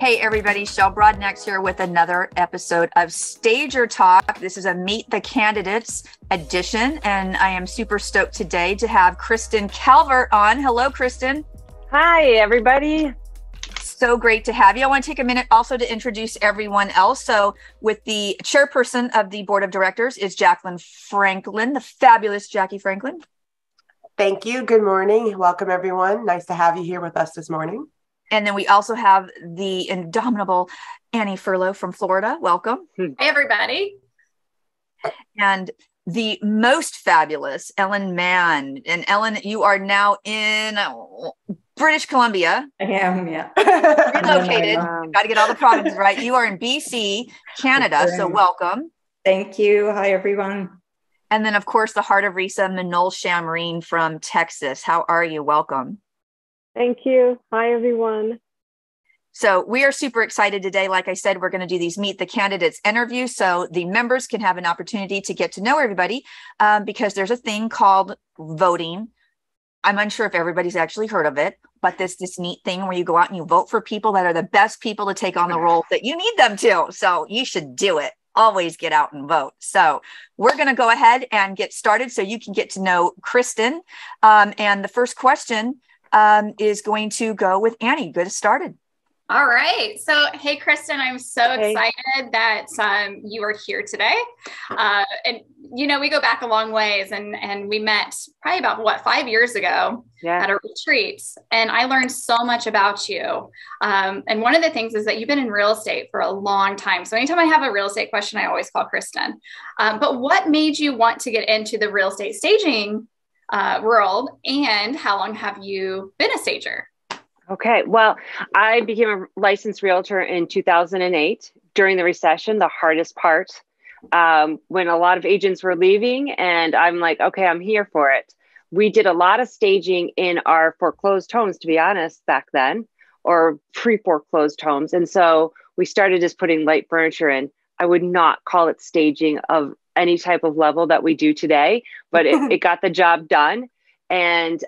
Hey everybody, Shell Brodnax here with another episode of Stager Talk. This is a Meet the Candidates edition, and I am super stoked today to have Kristen Calvert on. Hello, Kristen. Hi, everybody. So great to have you. I want to take a minute also to introduce everyone else. So with the chairperson of the board of directors is Jacqueline Franklin, the fabulous Jackie Franklin. Thank you. Good morning. Welcome, everyone. Nice to have you here with us this morning. And then we also have the indomitable Annie Furlough from Florida. Welcome. Hey, everybody. And the most fabulous Ellen Mann. And Ellen, you are now in British Columbia. I am, yeah. Relocated. Got to get all the provinces right. You are in BC, Canada. So welcome. Thank you. Hi, everyone. And then, of course, the heart of RISA, Manol Shamarine from Texas. How are you? Welcome. Thank you. Hi, everyone. So we are super excited today. Like I said, we're going to do these Meet the Candidates interviews so the members can have an opportunity to get to know everybody because there's a thing called voting. I'm unsure if everybody's actually heard of it, but this neat thing where you go out and you vote for people that are the best people to take on the role that you need them to. So you should do it. Always get out and vote. So we're going to go ahead and get started so you can get to know Kristen. And the first question is going to go with Annie. Get us started. All right. So, hey, Kristen, I'm so excited that you are here today. And, you know, we go back a long ways and we met probably about, 5 years ago at a retreat. And I learned so much about you. And one of the things is that you've been in real estate for a long time. So anytime I have a real estate question, I always call Kristen. But what made you want to get into the real estate staging world, and how long have you been a stager? Okay, well, I became a licensed realtor in 2008 during the recession, the hardest part, when a lot of agents were leaving, and I'm like, okay, I'm here for it. We did a lot of staging in our foreclosed homes, to be honest, back then, or pre-foreclosed homes, and so we started just putting light furniture in. I would not call it staging of any type of level that we do today, but it got the job done. And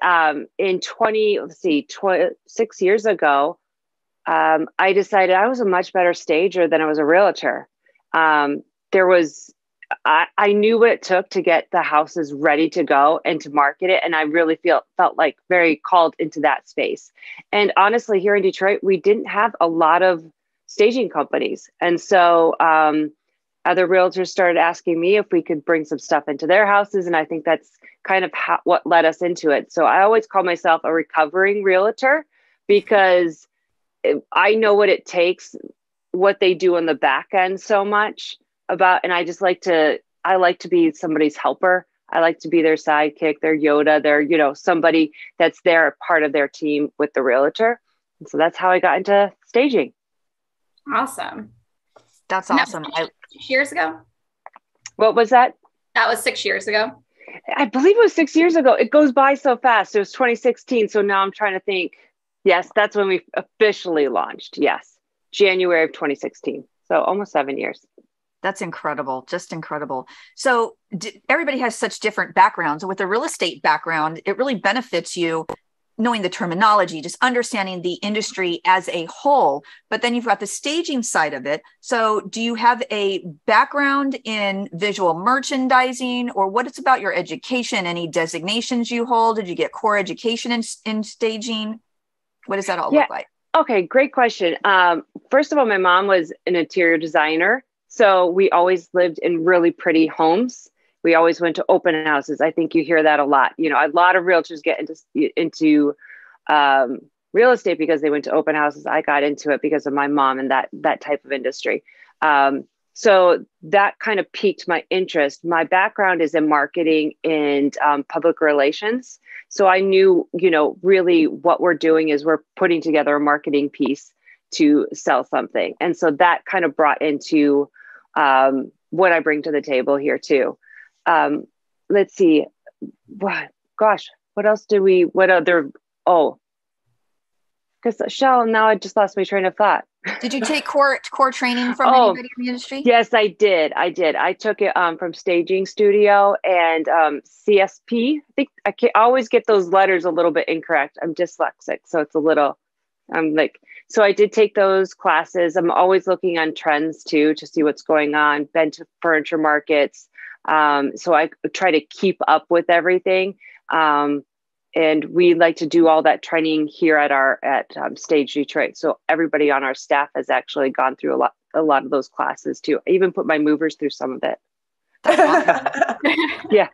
in 6 years ago, I decided I was a much better stager than I was a realtor. I knew what it took to get the houses ready to go and to market it. And I really felt like very called into that space. And honestly, here in Detroit, we didn't have a lot of staging companies. And so, other realtors started asking me if we could bring some stuff into their houses. And I think that's kind of what led us into it. So I always call myself a recovering realtor because I know what it takes, what they do on the back end so much about. And I like to be somebody's helper. I like to be their sidekick, their Yoda, their, you know, somebody that's there, part of their team with the realtor. And so that's how I got into staging. Awesome. That's awesome. 6 years ago? What was that? That was 6 years ago. I believe it was 6 years ago. It goes by so fast. It was 2016. So now I'm trying to think. Yes, that's when we officially launched. Yes. January of 2016. So almost 7 years. That's incredible. Just incredible. So everybody has such different backgrounds. With a real estate background, it really benefits you knowing the terminology, just understanding the industry as a whole, but then you've got the staging side of it. So do you have a background in visual merchandising, or what it's about your education, any designations you hold? Did you get core education in staging? What does that all look like? Okay, great question. First of all, my mom was an interior designer. So we always lived in really pretty homes. We always went to open houses. I think you hear that a lot. You know, a lot of realtors get into real estate because they went to open houses. I got into it because of my mom and that type of industry. So that kind of piqued my interest. My background is in marketing and public relations. So I knew, you know, really what we're doing is we're putting together a marketing piece to sell something. And so that kind of brought into what I bring to the table here too. Let's see. What else did we? What other? Oh, because Shell. Now I just lost my train of thought. Did you take core training from anybody in the industry? Yes, I did. I took it from Staging Studio and CSP. I think I always get those letters a little bit incorrect. I'm dyslexic, so it's a little. I'm like So I did take those classes. I'm always looking on trends too, to see what's going on, been to furniture markets. So I try to keep up with everything. And we like to do all that training here at Staged Detroit. So everybody on our staff has actually gone through a lot of those classes too. I even put my movers through some of it. That's awesome. Yeah.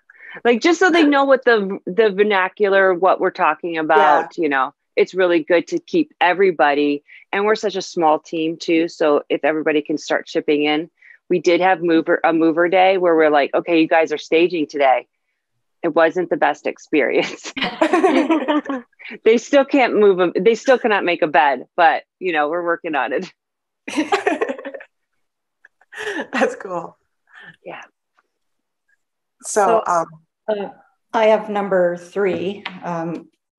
Like just so they know what the vernacular, what we're talking about, yeah. You know, it's really good to keep everybody. And we're such a small team too. So if everybody can start chipping in, we did have a mover day where we're like, okay, you guys are staging today. It wasn't the best experience. They still can't move. They still cannot make a bed, but you know, we're working on it. That's cool. Yeah. So I have number 3.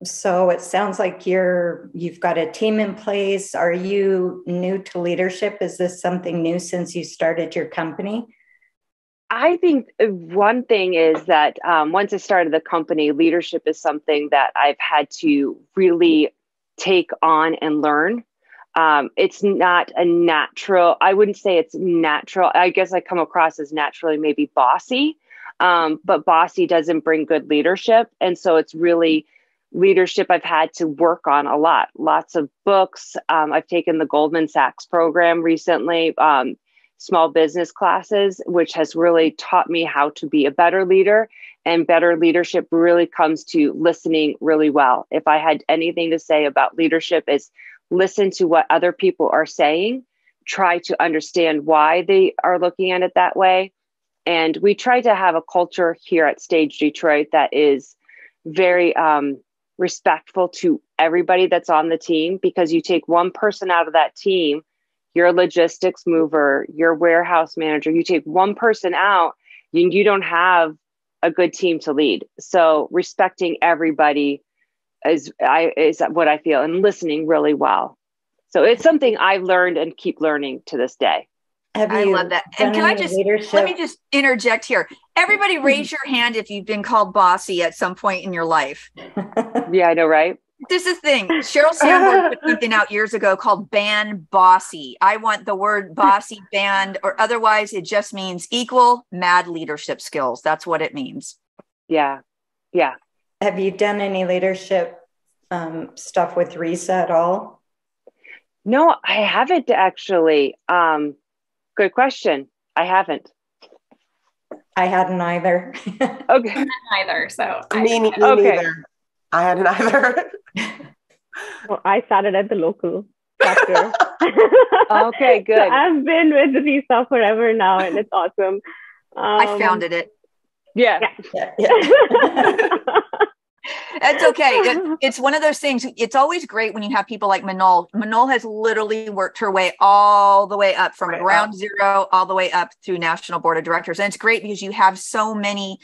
So it sounds like you've got a team in place. Are you new to leadership? Is this something new since you started your company? I think one thing is that once I started the company, leadership is something that I've had to really take on and learn. It's not a natural, I wouldn't say it's natural. I guess I come across as naturally maybe bossy, but bossy doesn't bring good leadership. And so it's really leadership I've had to work on a lot, lots of books. I've taken the Goldman Sachs program recently, small business classes, which has really taught me how to be a better leader. And better leadership really comes to listening really well. If I had anything to say about leadership, is listen to what other people are saying, try to understand why they are looking at it that way. And we try to have a culture here at Staged Detroit that is very respectful to everybody that's on the team, because you take one person out of that team, your logistics mover, your warehouse manager, you take one person out, you don't have a good team to lead. So respecting everybody is what I feel, and listening really well. So it's something I've learned and keep learning to this day. I love that. And can I just, let me just interject here. Everybody raise your hand if you've been called bossy at some point in your life. Yeah, I know, right? This is the thing. Sheryl Sandberg put something out years ago called ban bossy. I want the word bossy banned, or otherwise it just means equal mad leadership skills. That's what it means. Yeah. Yeah. Have you done any leadership stuff with Risa at all? No, I haven't actually. Good question. I haven't. I hadn't either. Okay. Me neither. I hadn't either. Well, I started at the local chapter. Okay, good. So I've been with Risa forever now, and it's awesome. I founded it. Yeah. That's okay. It's one of those things. It's always great when you have people like Manol. Manol has literally worked her way all the way up from ground zero all the way up through National Board of Directors. And it's great because you have so many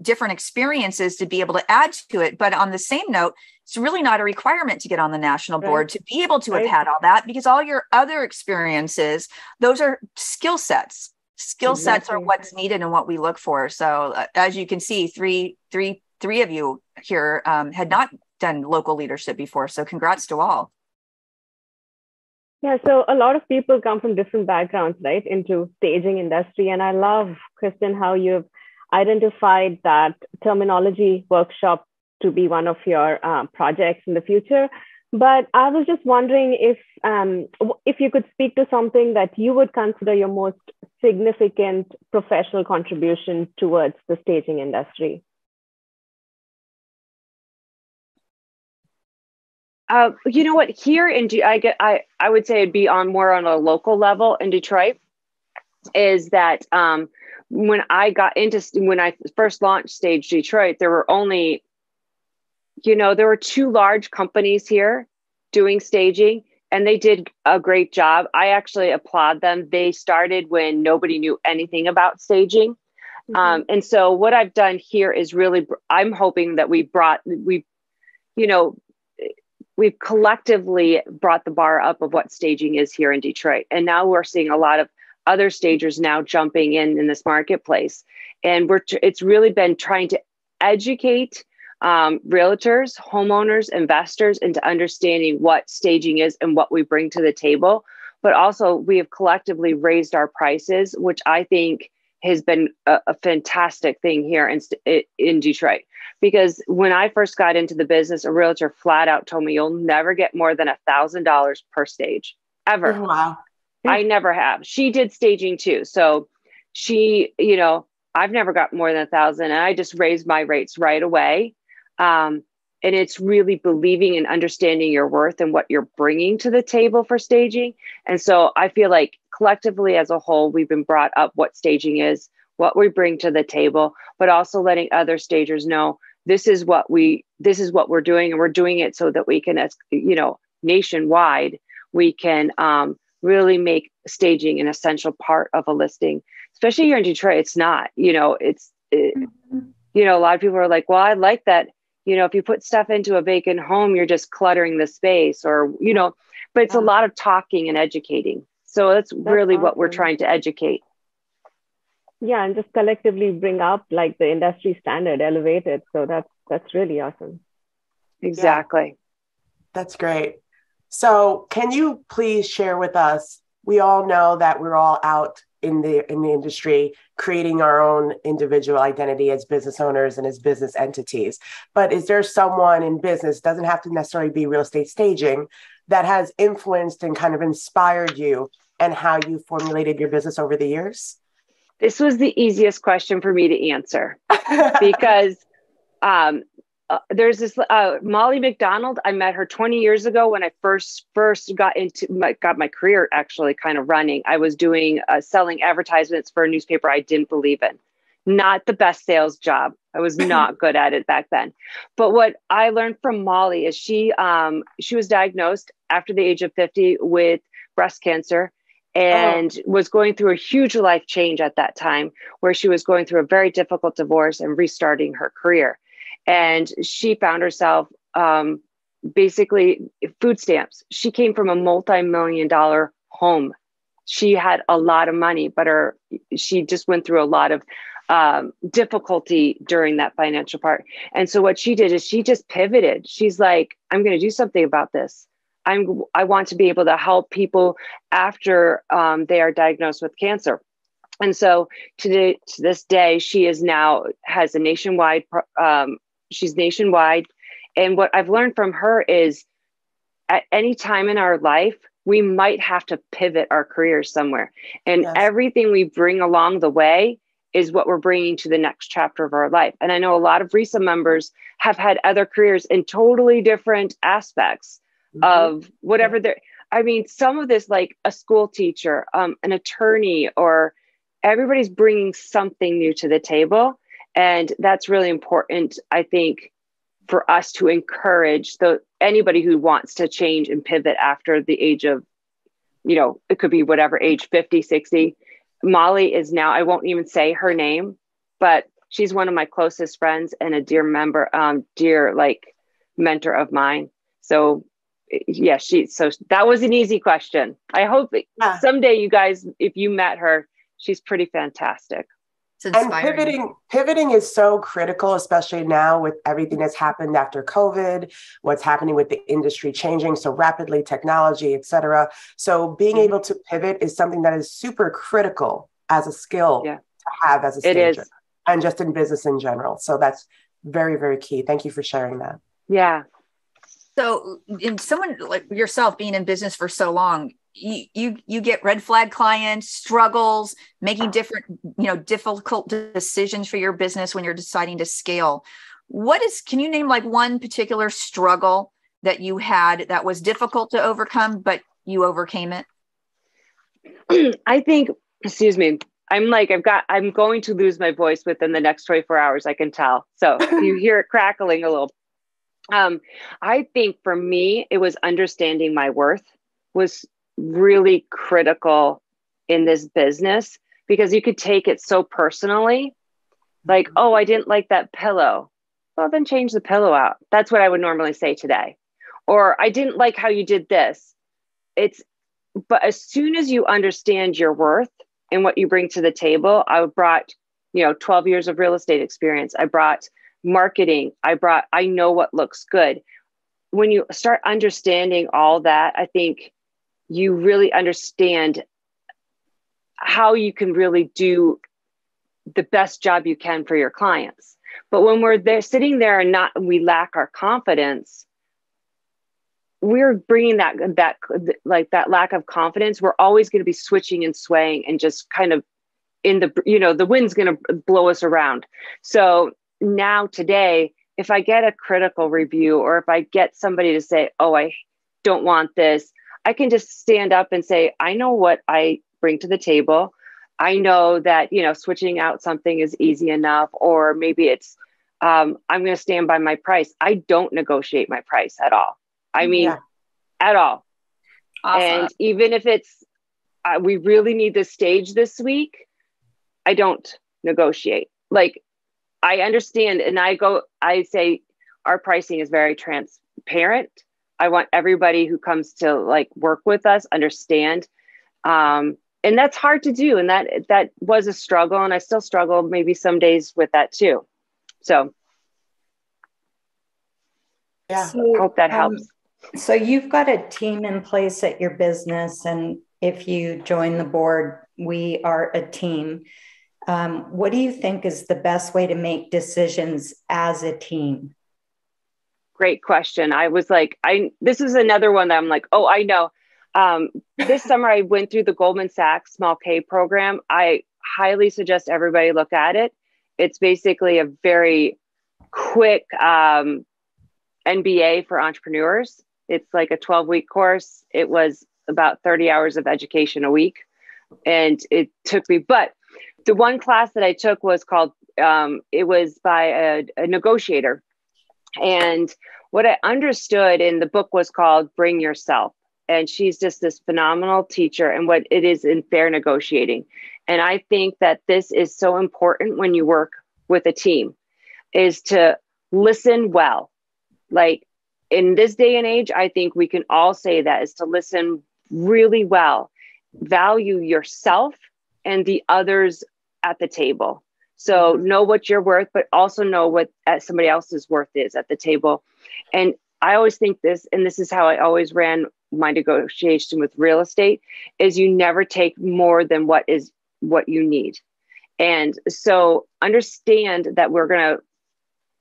different experiences to be able to add to it. But on the same note, it's really not a requirement to get on the national board to be able to have had all that, because all your other experiences, those are skill sets. Skill sets are what's needed and what we look for. So as you can see, three of you here had not done local leadership before. So congrats to all. Yeah, so a lot of people come from different backgrounds, right, into staging industry. And I love, Kristen, how you've identified that terminology workshop to be one of your projects in the future. But I was just wondering if you could speak to something that you would consider your most significant professional contribution towards the staging industry. You know what? Here in I would say it'd be more on a local level in Detroit. Is that when I first launched Staged Detroit, there were only, you know, there were 2 large companies here doing staging, and they did a great job. I actually applaud them. They started when nobody knew anything about staging, and so what I've done here is really, I'm hoping that we've collectively brought the bar up of what staging is here in Detroit. And now we're seeing a lot of other stagers now jumping in this marketplace. And it's really been trying to educate realtors, homeowners, investors into understanding what staging is and what we bring to the table. But also we have collectively raised our prices, which I think has been a fantastic thing here in Detroit. Because when I first got into the business, a realtor flat out told me, you'll never get more than $1,000 per stage, ever. Oh, wow. I never have. She did staging too. So she, you know, I've never got more than $1,000, and I just raised my rates right away. And it's really believing and understanding your worth and what you're bringing to the table for staging. And so I feel like collectively as a whole, we've been brought up what staging is, what we bring to the table, but also letting other stagers know this is what we're doing, and we're doing it so that we can, as you know, nationwide, we can really make staging an essential part of a listing. Especially here in Detroit, it's not, you know, a lot of people are like, well, I like that. You know, if you put stuff into a vacant home, you're just cluttering the space, or, you know, but it's a lot of talking and educating. So that's really awesome. What we're trying to educate. Yeah. And just collectively bring up like the industry standard, elevate it. So that's really awesome. Exactly. Yeah. That's great. So can you please share with us, we all know that we're all out in the industry, creating our own individual identity as business owners and as business entities. But is there someone in business, doesn't have to necessarily be real estate staging, that has influenced and kind of inspired you and how you formulated your business over the years? This was the easiest question for me to answer because there's this Molly McDonald. I met her 20 years ago when I first got my career actually kind of running. I was doing selling advertisements for a newspaper I didn't believe in. Not the best sales job. I was not good at it back then. But what I learned from Molly is she was diagnosed after the age of 50 with breast cancer and was going through a huge life change at that time, where she was going through a very difficult divorce and restarting her career. And she found herself basically food stamps. She came from a multi-million-dollar home. She had a lot of money, but she just went through a lot of difficulty during that financial part. And so what she did is she just pivoted. She's like, I'm going to do something about this. I want to be able to help people after they are diagnosed with cancer. And so to this day, she is now has a nationwide, she's nationwide. And what I've learned from her is at any time in our life, we might have to pivot our career somewhere. And yes, everything we bring along the way is what we're bringing to the next chapter of our life. And I know a lot of RESA members have had other careers in totally different aspects of whatever they're, I mean, some of this, like a school teacher, an attorney, or everybody's bringing something new to the table. And that's really important, I think, for us to encourage anybody who wants to change and pivot after the age of, you know, it could be whatever age, 50, 60. Molly is now, I won't even say her name, but she's one of my closest friends and a dear member, mentor of mine. So yeah, so that was an easy question. I hope someday you guys, if you met her, she's pretty fantastic. And pivoting is so critical, especially now with everything that's happened after COVID, what's happening with the industry changing so rapidly, technology, et cetera. So being able to pivot is something that is super critical as a skill to have as a stager. It is. And just in business in general. So that's very, very key. Thank you for sharing that. Yeah. So in someone like yourself being in business for so long, you get red flag clients, struggles, making difficult decisions for your business when you're deciding to scale. Can you name like one particular struggle that you had that was difficult to overcome, but you overcame it? I think, excuse me, I'm going to lose my voice within the next 24 hours. I can tell. So you hear it crackling a little. I think for me, it was understanding my worth was really critical in this business, because you could take it so personally, like, oh, I didn't like that pillow. Well, then change the pillow out. That's what I would normally say today. Or I didn't like how you did this. But as soon as you understand your worth and what you bring to the table, I brought, 12 years of real estate experience. I brought marketing. I know what looks good. When you start understanding all that, I think you really understand how you can really do the best job you can for your clients. But when we're there sitting there and we lack our confidence, we're bringing that lack of confidence. We're always going to be switching and swaying and just kind of in the, you know, the wind's going to blow us around. So now today, if I get a critical review, or if I get somebody to say, oh, I don't want this, I can just stand up and say, I know what I bring to the table. I know that, you know, switching out something is easy enough, or maybe it's, I'm going to stand by my price. I don't negotiate my price at all. I mean, at all. Awesome. And even if it's, we really need this stage this week, I don't negotiate. Like, I understand. And I say, our pricing is very transparent. I want everybody who comes to like work with us understand. And that's hard to do. And that was a struggle. And I still struggle maybe some days with that too. So yeah, I hope that helps. So you've got a team in place at your business. And if you join the board, we are a team. What do you think is the best way to make decisions as a team? Great question. I was like, this is another one that I'm like, oh, I know. This summer I went through the Goldman Sachs Small K program. I highly suggest everybody look at it. It's basically a very quick MBA for entrepreneurs. It's like a 12-week course. It was about 30 hours of education a week. And it took me, but the one class that I took was called, it was by a negotiator. And what I understood in the book was called Bring Yourself. And she's just this phenomenal teacher, and what it is in fair negotiating. And I think that this is so important when you work with a team, is to listen well. Like in this day and age, I think we can all say that, is to listen really well, value yourself and the others at the table. So know what you're worth, but also know what somebody else's worth is at the table. And I always think this, and this is how I always ran my negotiation with real estate, is you never take more than what you need. And so understand that we're going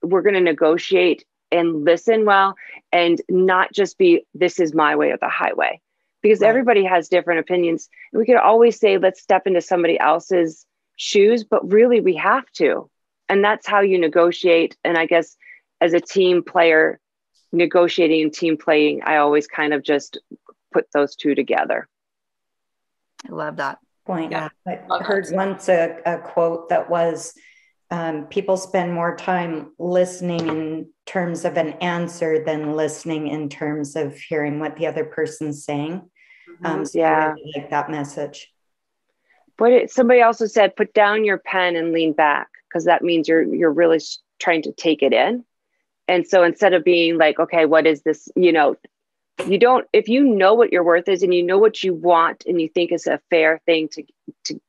to negotiate and listen well, and not just be, this is my way or the highway. Because everybody has different opinions. We could always say, let's step into somebody else's shoes, but really we have to. And that's how you negotiate. And I guess as a team player, negotiating and team playing, I always kind of just put those two together. I love that point. Yeah. I heard once a quote that was, people spend more time listening in terms of an answer than listening in terms of hearing what the other person's saying. So I really like that message. But somebody also said, put down your pen and lean back, because that means you're really trying to take it in. And so instead of being like, okay, what is this? You know, you don't, if you know what your worth is and you know what you want and you think is a fair thing to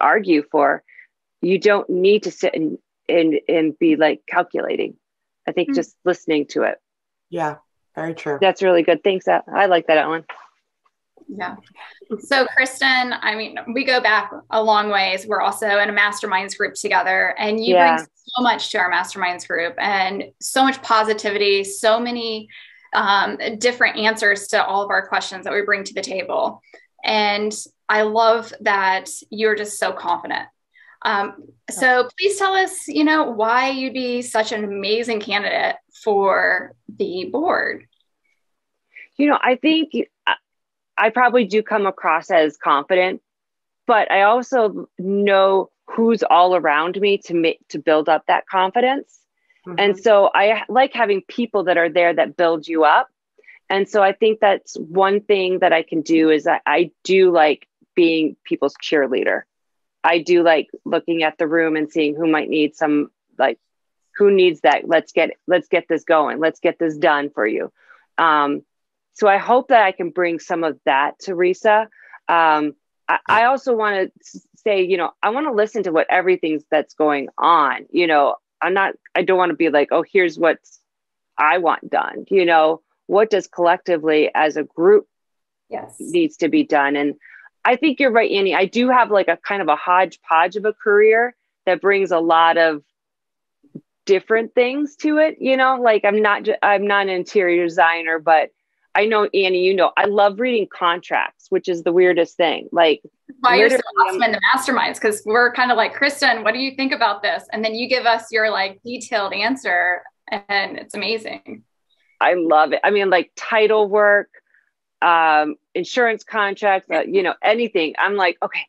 argue for, you don't need to sit and be like calculating. I think just listening to it. Yeah, very true. That's really good. Thanks. I like that, Ellen. Yeah. So Kristen, I mean, we go back a long ways. We're also in a masterminds group together, and you bring so much to our masterminds group, and so much positivity, so many different answers to all of our questions that we bring to the table. And I love that you're just so confident. So please tell us, you know, why you'd be such an amazing candidate for the board. You know, I think I probably do come across as confident, but I also know who's all around me to build up that confidence. Mm-hmm. And so I like having people that are there that build you up. And so I think that's one thing that I can do, is I do like being people's cheerleader. I do like looking at the room and seeing who might need some, like, who needs that. Let's get this going. Let's get this done for you. So I hope that I can bring some of that to Risa. I also want to say, you know, I want to listen to what everything's that's going on. You know, I don't want to be like, oh, here's what I want done. You know, what does collectively as a group needs to be done? And I think you're right, Annie. I do have like a kind of a hodgepodge of a career that brings a lot of different things to it. You know, like I'm not an interior designer, but I know, Annie, you know, I love reading contracts, which is the weirdest thing. Like, why you're so awesome in the masterminds, because we're kind of like, Kristen, what do you think about this? And then you give us your like detailed answer, and it's amazing. I love it. I mean, like title work, insurance contracts, you know, anything. I'm like, okay.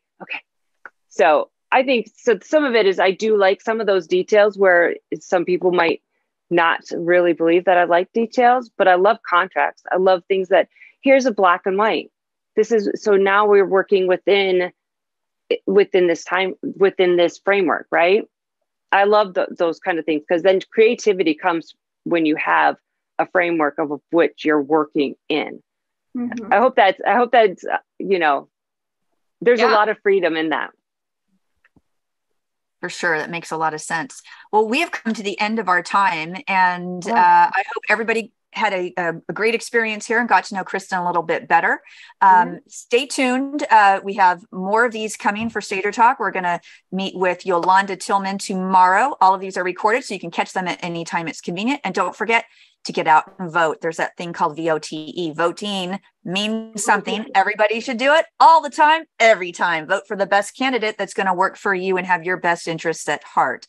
So I think so. Some of it is I do like some of those details where some people might not really believe that I like details, but I love contracts. I love things that here's a black and white. This is, so now we're working within this time, within this framework, right? I love those kind of things, because then creativity comes when you have a framework of which you're working in. Mm-hmm. I hope that's, you know, there's a lot of freedom in that. For sure. That makes a lot of sense. Well, we have come to the end of our time, and I hope everybody had a great experience here and got to know Kristen a little bit better. Stay tuned. We have more of these coming for Stager Talk. We're going to meet with Yolanda Tillman tomorrow. All of these are recorded, so you can catch them at any time it's convenient. And don't forget to get out and vote. There's that thing called VOTE. Voting means something. Everybody should do it all the time, every time. Vote for the best candidate that's going to work for you and have your best interests at heart.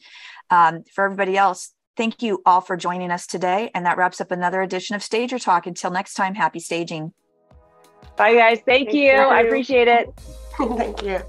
For everybody else, thank you all for joining us today. And that wraps up another edition of Stager Talk. Until next time, happy staging. Bye, guys. Thank you. I appreciate it. Thank you.